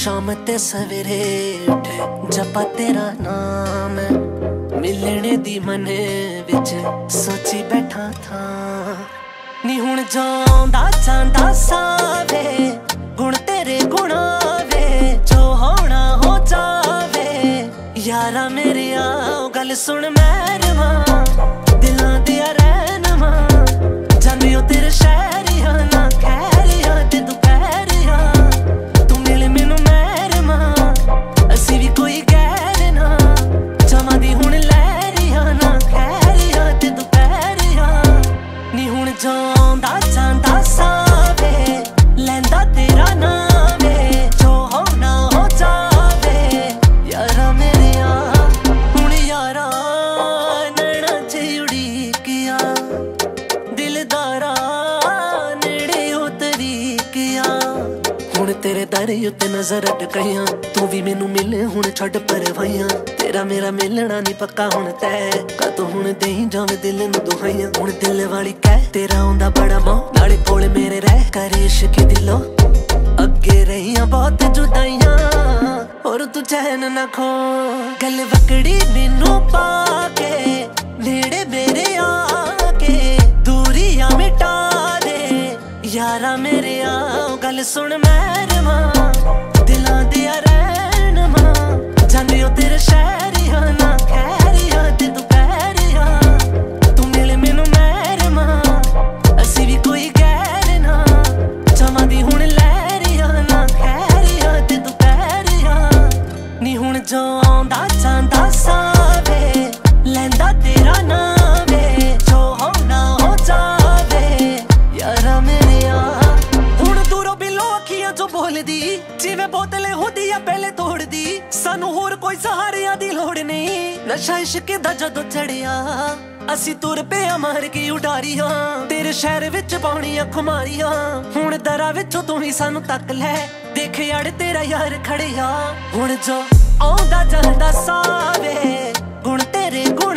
शाम ते सवेरे उठे जपा तेरा नाम, मिलने दी मने विच सोची बैठा था। नी हुण जांदा जांदा सावे, गुण तेरे गुणा वे, जो होना हो जावे। यारा मेरे आओ गल सुन मैरमा, दिलां दिया रहनमा, जाने ओ तेरे शहरिया ना खैरिया ते दुपहरिया। तू मिल मैनू मैरमा, असी भी कोई गैर ना, जमा दी हुण लहरिया ना खैरिया ते दुपहरिया। नी हुण जांदा जांदा सावे, लैंदा तेरा नाम वे, जो होना हो जावे। यारा मेरे आ हुण यारा नैना च उड़ीकिया, दिलदारा नेड़े उतरीकिया। हुण तेरे दर उत्ते नजर अटकाइयां, तू भी मैनू मिल हुण छड़ परवाइयां। तेरा मेरा मिलना नी पक्का हुण तय, कदों हुण देई जावे दिल नू दुहाइयां। हुण दिल वाली कह तेरा आउंदा बड़ा मोह, नाले कोल मेरे रह कर इश्क दिलो। अग्गे रहियां बहुत जुदाइयां, और तू चैन ना खो। गल वकड़ी मैनू पाके, नेड़े मेरे आके, दूरियां मिटा दे। यारा मेरे आओ गल सुन मैरमा, दिलां दिया रहनमा, जाने ओ तेरे शहरिया ना खैरिया ते दुपहरिया। तू मिल मैनू मैरमा, असी भी कोई गैर ना, जमा दी हुण लहरिया ना खैरिया ते दुपहरिया। नी हुण जांदा जांदा सावे, लैंदा तेरा नाम वे, जो होना हो जावे। यारा मेरे आ हुण दूरों बिलो अखियां जो बोलदी, जिवें बोतलें होदी आ पहले तोड़दी। सानू होर कोई सहारियां दी लोड़ नहीं, नशा इश्क दा जदों चढ़िया, असी तुर पे मार के उडारियां। तेरे शहर विच पाउणियां खुमारियां, हुण दरा विचों तू ही सानू तक लै, देख यार तेरा यार खड़िया। हुण जो आउंदा जांदा सावे, गुण तेरे गुण